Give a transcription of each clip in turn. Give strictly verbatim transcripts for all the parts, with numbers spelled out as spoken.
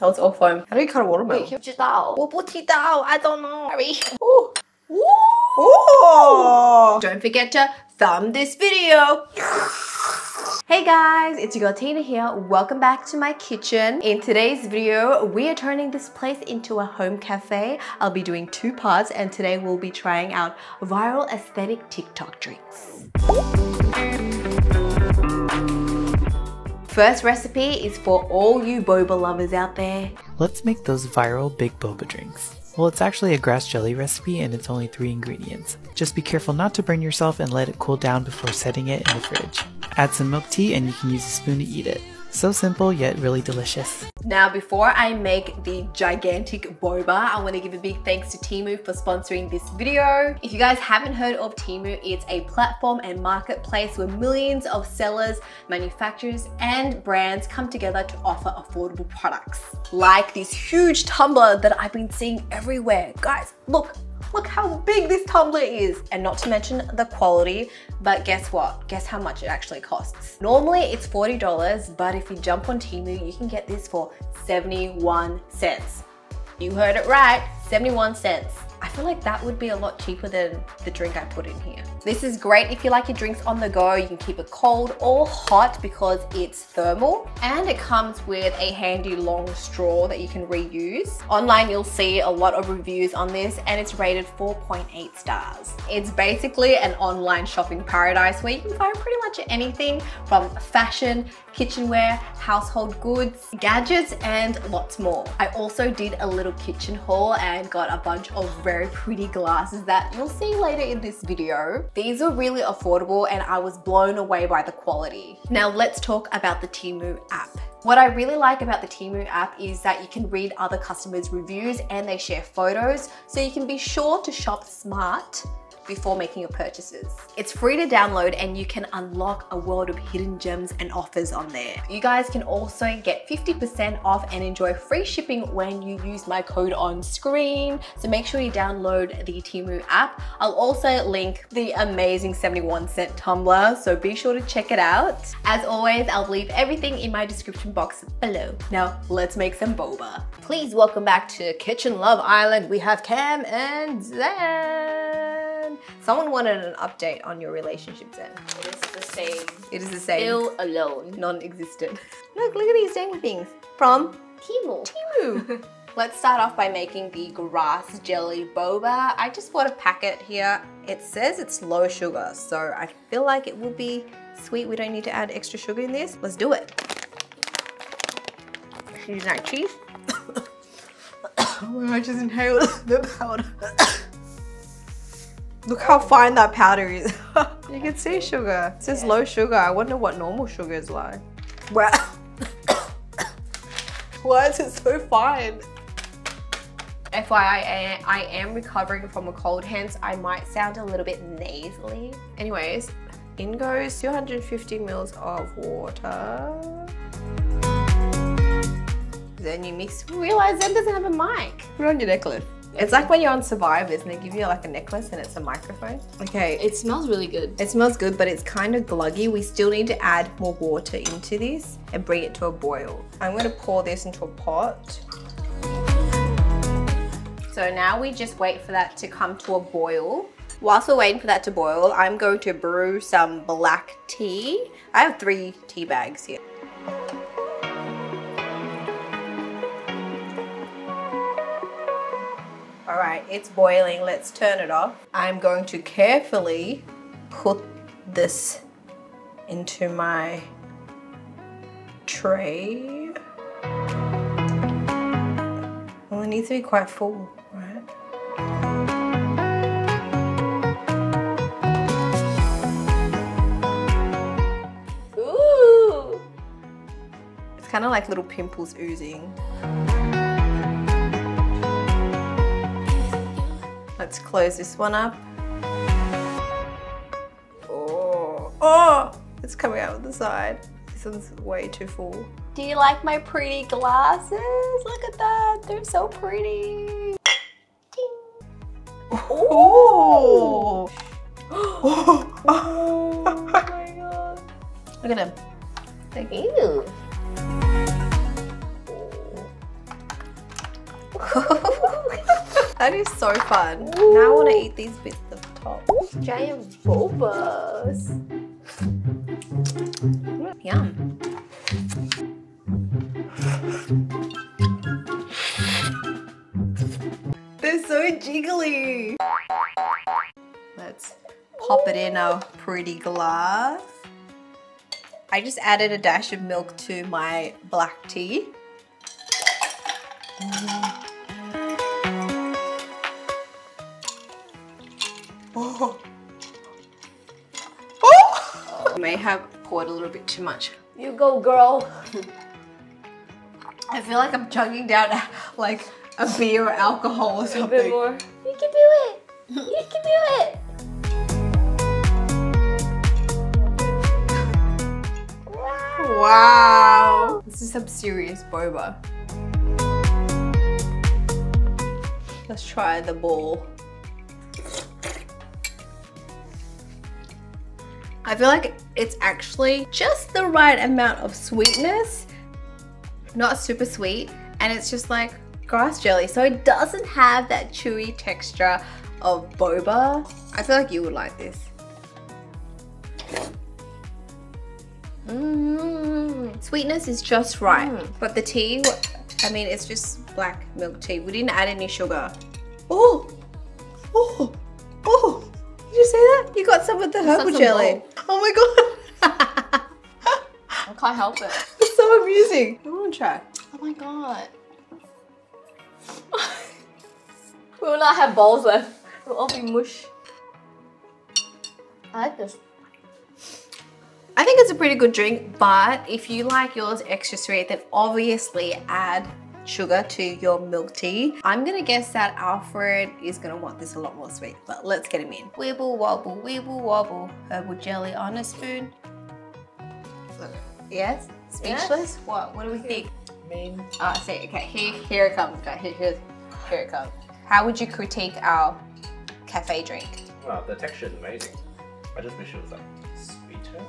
头走 foam. How do you cut a watermelon? Wait, 不知道，我不知道 I don't know. Sorry. Ooh. Ooh. Ooh. Don't forget to thumb this video. Hey guys, it's your girl Tina here. Welcome back to my kitchen. In today's video, we are turning this place into a home cafe. I'll be doing two parts and today we'll be trying out viral aesthetic TikTok drinks. First recipe is for all you boba lovers out there. Let's make those viral big boba drinks. Well, it's actually a grass jelly recipe and it's only three ingredients. Just be careful not to burn yourself and let it cool down before setting it in the fridge. Add some milk tea and you can use a spoon to eat it. So simple yet really delicious. Now before I make the gigantic boba, I want to give a big thanks to Temu for sponsoring this video. If you guys haven't heard of Temu, it's a platform and marketplace where millions of sellers, manufacturers and brands come together to offer affordable products. Like this huge tumbler that I've been seeing everywhere. Guys, look. Look how big this tumbler is. And not to mention the quality, but guess what? Guess how much it actually costs. Normally it's forty dollars, but if you jump on Temu, you can get this for seventy-one cents. You heard it right, seventy-one cents. I feel like that would be a lot cheaper than the drink I put in here. This is great if you like your drinks on the go. You can keep it cold or hot because it's thermal. And it comes with a handy long straw that you can reuse. Online, you'll see a lot of reviews on this and it's rated four point eight stars. It's basically an online shopping paradise where you can find pretty much anything from fashion, kitchenware, household goods, gadgets, and lots more. I also did a little kitchen haul and got a bunch of very pretty glasses that you'll see later in this video. These are really affordable and I was blown away by the quality. Now let's talk about the Temu app. What I really like about the Temu app is that you can read other customers' reviews and they share photos, so you can be sure to shop smart before making your purchases. It's free to download and you can unlock a world of hidden gems and offers on there. You guys can also get fifty percent off and enjoy free shipping when you use my code on screen. So make sure you download the Temu app. I'll also link the amazing seventy-one cent tumbler, so be sure to check it out. As always, I'll leave everything in my description box below. Now let's make some boba. Please welcome back to Kitchen Love Island. We have Cam and Zan. Someone wanted an update on your relationship, Zen. It is the same. It is the same. Still alone. Non-existent. Look, look at these dangly things. From Temu. Temu. Let's start off by making the grass jelly boba. I just bought a packet here. It says it's low sugar, so I feel like it would be sweet. We don't need to add extra sugar in this. Let's do it. Use that cheese. Oh, I just inhaled the powder. Look how fine that powder is. You can see sugar. It says low sugar. I wonder what normal sugar is like. Wow. Why is it so fine? F Y I, I am recovering from a cold, hence I might sound a little bit nasally. Anyways, in goes two hundred fifty mils of water. Then you mix. Realize that doesn't have a mic. Put on your necklace. It's like when you're on Survivors and they give you like a necklace and it's a microphone. Okay. It smells really good. It smells good, but it's kind of gluggy. We still need to add more water into this and bring it to a boil. I'm going to pour this into a pot. So now we just wait for that to come to a boil. Whilst we're waiting for that to boil, I'm going to brew some black tea. I have three tea bags here. All right, it's boiling, let's turn it off. I'm going to carefully put this into my tray. Well, it needs to be quite full, right? Ooh! It's kind of like little pimples oozing. Let's close this one up. Oh, oh, it's coming out of the side. This one's way too full. Do you like my pretty glasses? Look at that, they're so pretty. Oh. Oh. Oh my God. Look at them. They're cute. That is so fun. Ooh. Now I want to eat these bits at the top. Giant bulbas. Yum. They're so jiggly. Let's pop it in a pretty glass. I just added a dash of milk to my black tea. Oh. Oh. I may have poured a little bit too much. You go, girl. I feel like I'm chugging down like a beer or alcohol or something. A bit more. You can do it. You can do it. Wow! This is some serious boba. Let's try the ball. I feel like it's actually just the right amount of sweetness. Not super sweet, and it's just like grass jelly, so it doesn't have that chewy texture of boba. I feel like you would like this. Mm. Sweetness is just right, mm. but the tea, I mean, it's just black milk tea. We didn't add any sugar. Oh, oh, oh! Did you see that? You got some of the herbal jelly. Bowl. Oh my god! I can't help it. It's so amusing. I want to try. Oh my god! We will not have balls left. We'll all be mush. I like this. I think it's a pretty good drink, but if you like yours extra sweet, then obviously add sugar to your milk tea. I'm gonna guess that Alfred is gonna want this a lot more sweet, but let's get him in. Wibble wobble, wibble wobble, herbal jelly on a spoon. Yes? Speechless? Yes. What? What do we think? Mean. Ah, uh, see, okay, here, here it comes, guys. Here, here, here it comes. How would you critique our cafe drink? Wow, the texture is amazing. I just wish it was like sweeter.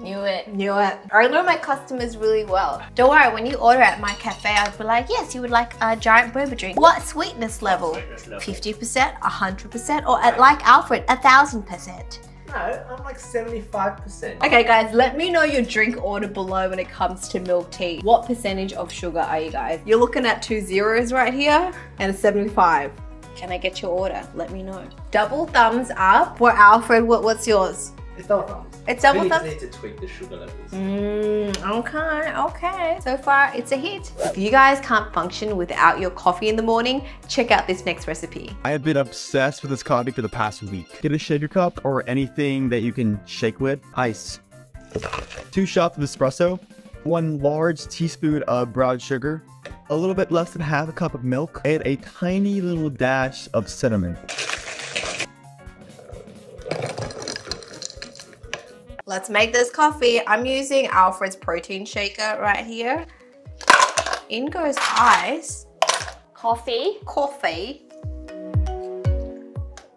Knew it. Knew it. I know my customers really well. Don't worry, when you order at my cafe, I'd be like, yes, you would like a giant boba drink. What sweetness level? fifty percent, one hundred percent, or at like Alfred, one thousand percent? No, I'm like seventy-five percent. Okay guys, let me know your drink order below when it comes to milk tea. What percentage of sugar are you guys? You're looking at two zeros right here and a seventy-five. Can I get your order? Let me know. Double thumbs up for Alfred. What, what's yours? It's double thumbs. It's double thumbs? I really need to tweak the sugar levels. Mm, okay, okay. So far, it's a hit. If you guys can't function without your coffee in the morning, check out this next recipe. I have been obsessed with this coffee for the past week. Get a shaker cup or anything that you can shake with. Ice. Two shots of espresso. One large teaspoon of brown sugar. A little bit less than half a cup of milk. And a tiny little dash of cinnamon. Let's make this coffee. I'm using Alfred's protein shaker right here. In goes ice. Coffee. Coffee.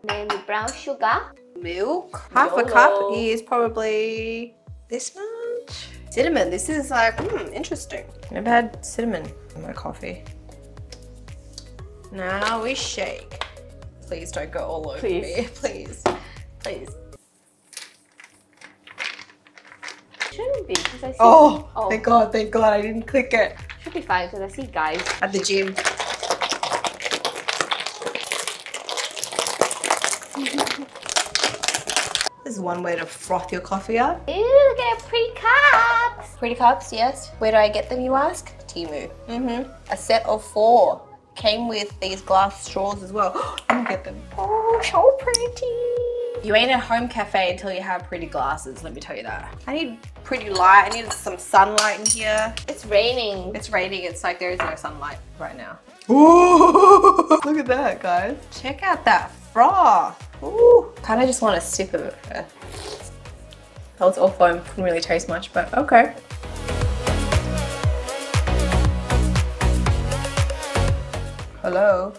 Then the brown sugar. Milk. Half Yolo. A cup is probably this much. Cinnamon. This is like, hmm, interesting. Never had cinnamon in my coffee. Now we shake. Please don't go all over please. me. Please. Please. Shouldn't be, because I see. Oh, oh, thank God, thank God, I didn't click it. Should be fine, because I see guys at the gym. This is one way to froth your coffee up. Ew, look at pretty cups. Pretty cups, yes. Where do I get them, you ask? Temu. Mm-hmm. A set of four. Came with these glass straws as well. Let me get them. Oh, so pretty. You ain't at home cafe until you have pretty glasses, let me tell you that. I need pretty light, I need some sunlight in here. It's raining. It's raining, it's like there is no sunlight right now. Ooh, look at that, guys. Check out that froth. Ooh, kinda just want a sip of it first. That was all foam, couldn't really taste much, but okay. Hello?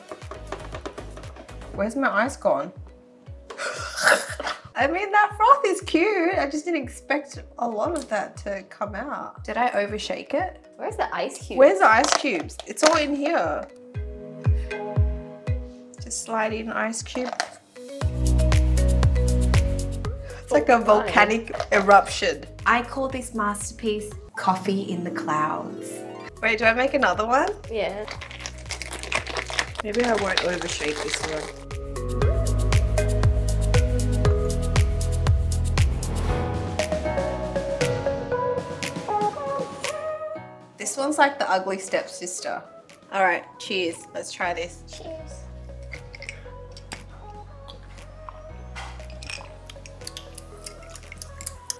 Where's my ice gone? I mean, that froth is cute. I just didn't expect a lot of that to come out. Did I overshake it? Where's the ice cubes? Where's the ice cubes? It's all in here. Just slide in ice cube. It's like a volcanic eruption. I call this masterpiece coffee in the clouds. Wait, do I make another one? Yeah. Maybe I won't overshake this one. This one's like the ugly stepsister. All right, cheers. Let's try this. Cheers.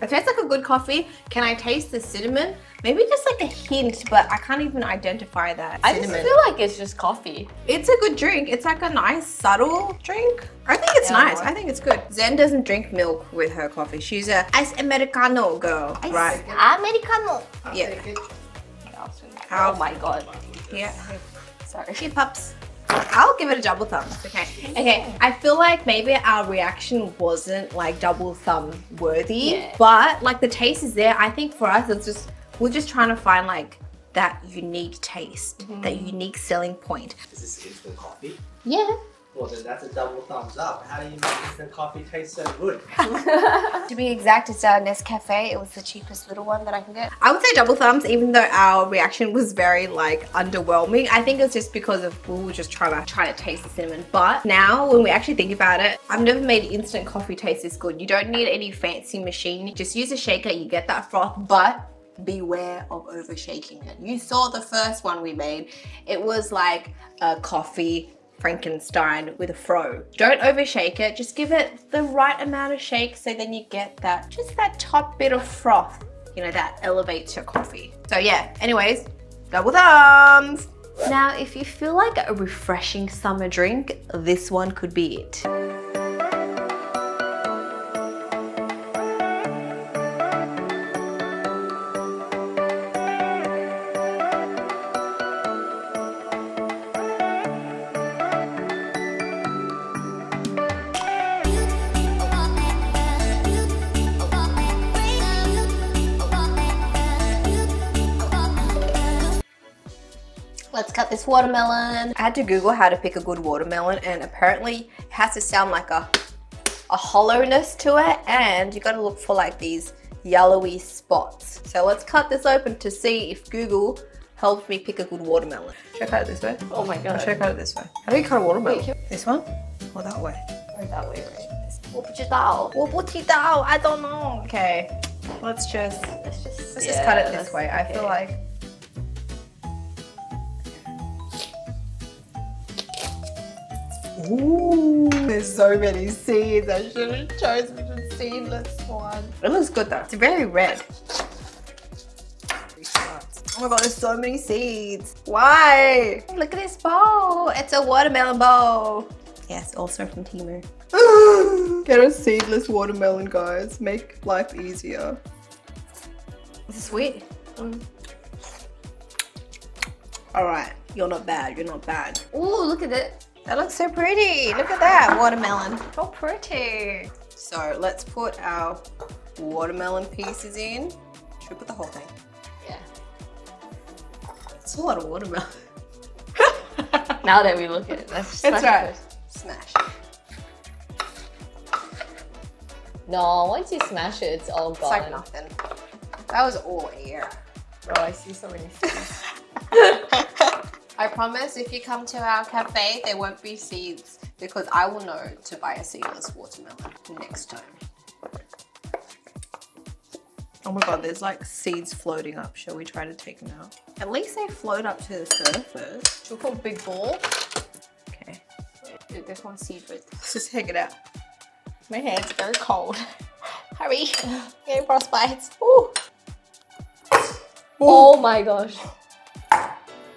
It tastes like a good coffee. Can I taste the cinnamon? Maybe just like a hint, but I can't even identify that I cinnamon. I just feel like it's just coffee. It's a good drink. It's like a nice, subtle drink. I think it's yeah, nice. I, I think it's good. Zen doesn't drink milk with her coffee. She's a ice americano girl, ice right? Americano. Yeah. Oh my god. Yeah. Sorry. Hey pups. I'll give it a double thumbs, okay? Okay, I feel like maybe our reaction wasn't like double thumb worthy, yeah. but like the taste is there. I think for us, it's just, we're just trying to find like that unique taste, mm-hmm. that unique selling point. Is this instant coffee? Yeah. Well, then that's a double thumbs up. How do you make instant coffee taste so good? To be exact, it's our Nescafe. It was the cheapest little one that I can get. I would say double thumbs, even though our reaction was very like underwhelming. I think it's just because of we were just trying to try to taste the cinnamon. But now when we actually think about it, I've never made instant coffee taste this good. You don't need any fancy machine. Just use a shaker, you get that froth, but beware of over shaking it. You saw the first one we made. It was like a coffee Frankenstein with a fro. Don't overshake it, just give it the right amount of shake so then you get that, just that top bit of froth, you know, that elevates your coffee. So yeah, anyways, double thumbs. Now, if you feel like a refreshing summer drink, this one could be it. Let's cut this watermelon. I had to Google how to pick a good watermelon, and apparently it has to sound like a, a hollowness to it, and you gotta look for like these yellowy spots. So let's cut this open to see if Google helped me pick a good watermelon. Should I cut it this way? Oh my god. Or should I cut it this way? How do you cut a watermelon? Wait, this one? Or that way? Or that way, right? I don't know. Okay, let's just, let's just, let's yeah, just cut it this way. I okay. feel like ooh, there's so many seeds. I should have chosen the seedless one. It looks good though. It's very red. Oh my god, there's so many seeds. Why? Look at this bowl. It's a watermelon bowl. Yes, also from Temu. Get a seedless watermelon, guys. Make life easier. This is sweet. Mm. All right, you're not bad. You're not bad. Ooh, look at it. That looks so pretty. Look at that watermelon. So pretty. So let's put our watermelon pieces in. Should we put the whole thing? Yeah. It's a lot of watermelon. Now that we look at it, let's just smash. That's right. Smash. No, once you smash it, it's all gone. It's like nothing. That was all air. Oh, I see so many things. I promise if you come to our cafe, there won't be seeds because I will know to buy a seedless watermelon next time. Oh my god, there's like seeds floating up. Shall we try to take them out? At least they float up to the surface. Should we call big ball? Okay. Dude, there's one seed right there. Let's just take it out. My hand's very cold. Hurry. Getting frostbites. Ooh. Oh my gosh.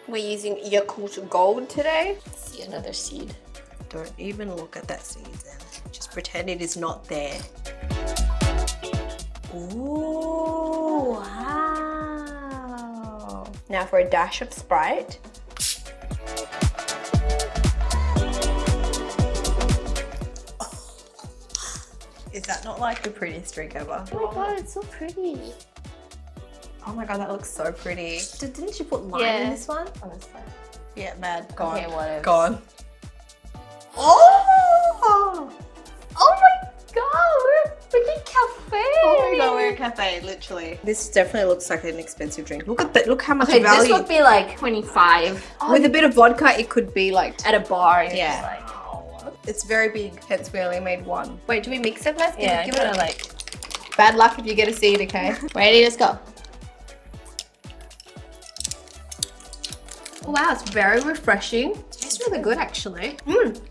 We're using Yakult Gold today. See another seed. Don't even look at that seed then. Just pretend it is not there. Ooh, wow. Now for a dash of Sprite. Is that not like the prettiest drink ever? Oh my god, it's so pretty. Oh my god, that looks so pretty. Did, didn't you put lime yeah. in this one? Honestly. Yeah, mad. Gone. Okay, what else? Gone. Oh! Oh my god, we're freaking cafe! Oh my god, we're a cafe, literally. This definitely looks like an expensive drink. Look at that, look how much okay, value. This would be like twenty-five. Oh. With a bit of vodka, it could be like at a bar. Yeah. Like, oh. It's very big, hence we only made one. Wait, do we mix it first? Yeah. Give it a like. Bad luck if you get a seed, okay? Ready, let's go. Wow, it's very refreshing. It tastes really good, actually. Mm.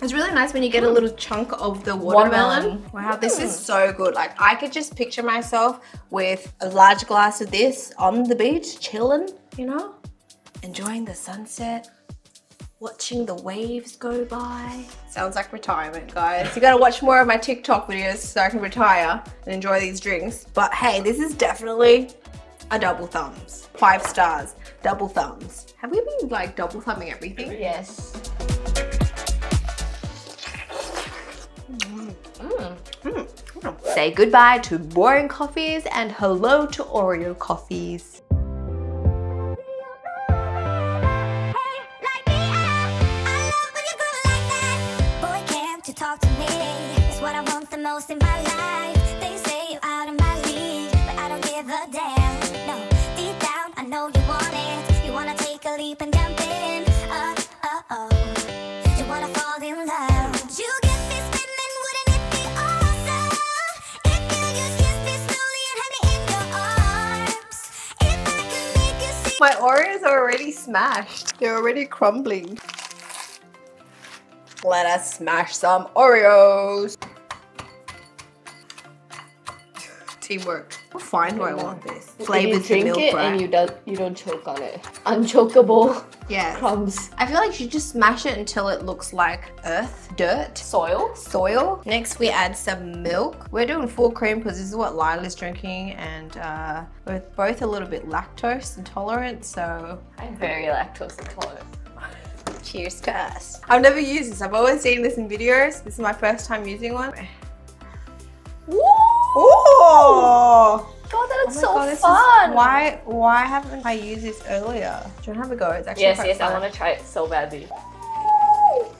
It's really nice when you get mm. a little chunk of the watermelon. watermelon. Wow, mm. this is so good. Like, I could just picture myself with a large glass of this on the beach, chilling, you know, enjoying the sunset, watching the waves go by. Sounds like retirement, guys. You gotta watch more of my TikTok videos so I can retire and enjoy these drinks. But hey, this is definitely a double thumbs. Five stars, double thumbs. Have we been like double thumbing everything? Yes. Mm. Mm. Mm. Mm. Say goodbye to boring coffees and hello to Oreo coffees. Most in my life, they say you're out of my league, but I don't give a damn. No, deep down I know you want it. You wanna take a leap and jump in. Oh, oh, oh. You wanna fall in love. You get me spinning, wouldn't it be awesome? If you just kiss me slowly and have me in your arms. If I could make you see. My Oreos are already smashed. They're already crumbling. Let us smash some Oreos. Teamwork. What fine do I want this? Flavored to milk it bran. And you don't you don't choke on it. Unchokeable yes. crumbs. I feel like you just smash it until it looks like earth, dirt, soil. Soil. Next we add some milk. We're doing full cream because this is what Lila's drinking, and uh, we're both a little bit lactose intolerant, so I'm very lactose intolerant. Cheers to us. I've never used this. I've always seen this in videos. This is my first time using one. Woo! Oh god, that looks oh so god, fun! Is, why why haven't I used this earlier? Do you want to have a go? It's actually Yes, yes, fun. I want to try it so badly. Oh,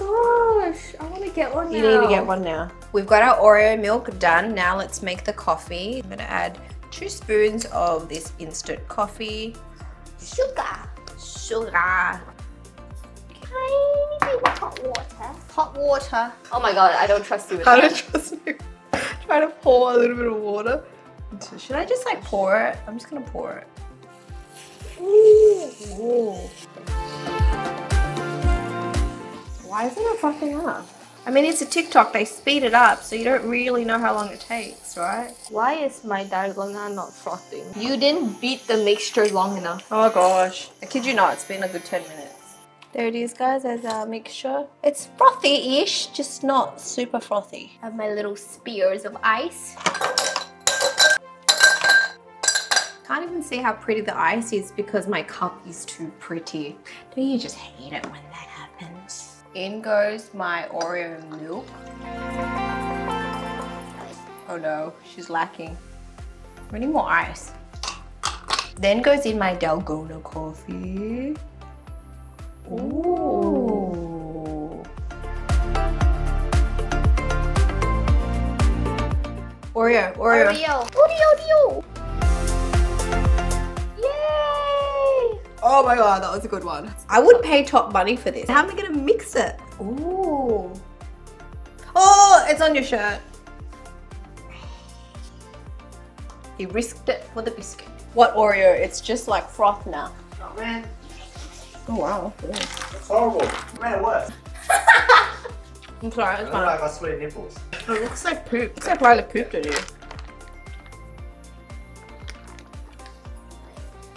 oh my gosh, I want to get one now. You need to get one now. We've got our Oreo milk done. Now let's make the coffee. I'm going to add two spoons of this instant coffee. Sugar. Sugar. Tiny bit hot water. Hot water. Oh my god, I don't trust you with I that. I don't trust you. Try to pour a little bit of water. Should I just like pour it? I'm just gonna pour it. Ooh. Ooh. Why isn't it fucking up? I mean, it's a TikTok, they speed it up, so you don't really know how long it takes, right? Why is my dalgona not frothing? You didn't beat the mixture long enough. Oh gosh. I kid you not, it's been a good ten minutes. There it is, guys, as a mixture. It's frothy-ish, just not super frothy. I have my little spears of ice. Can't even see how pretty the ice is because my cup is too pretty. Don't you just hate it when that happens? In goes my Oreo milk. Oh no, she's lacking. We need more ice. Then goes in my dalgona coffee. Ooh. Oreo, Oreo. Oreo, Oreo. Yay! Oh my god, that was a good one. I would pay top money for this. How am I gonna mix it? Ooh. Oh, it's on your shirt. He risked it for the biscuit. What Oreo? It's just like froth now. Oh man. Oh wow. That's horrible. Man, what? I'm sorry, it's fine. I got sweaty nipples. It looks like poop. It looks like Riley pooped at you.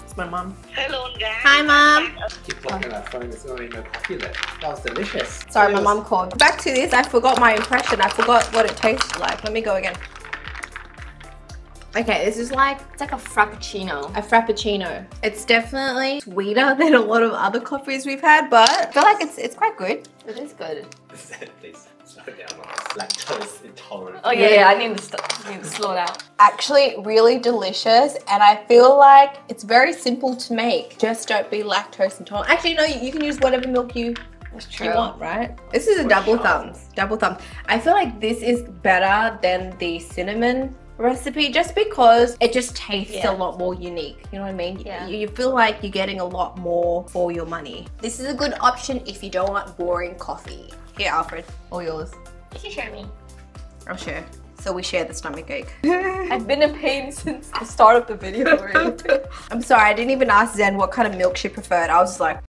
It's my mum. Hello guys. Hi mum. Keep blocking that phone, it's not even popular. That was delicious. Sorry, my mum called. Back to this, I forgot my impression. I forgot what it tasted like. Let me go again. Okay, this is like, it's like a frappuccino. A frappuccino. It's definitely sweeter than a lot of other coffees we've had, but I feel like it's it's quite good. It is good. Please slow down on this lactose intolerant. Oh yeah, yeah, I need to, I need to slow down. Actually, really delicious, and I feel like it's very simple to make. Just don't be lactose intolerant. Actually, no, you can use whatever milk you you want, right? This is a double thumbs, double thumbs. I feel like this is better than the cinnamon recipe just because it just tastes yeah. a lot more unique, you know what I mean? Yeah. You, you feel like you're getting a lot more for your money. This is a good option if you don't want boring coffee. Here, Alfred, all yours. You should share me. I'll share. So we share the stomach ache. I've been in pain since the start of the video already. I'm sorry, I didn't even ask Zen what kind of milk she preferred. I was just like,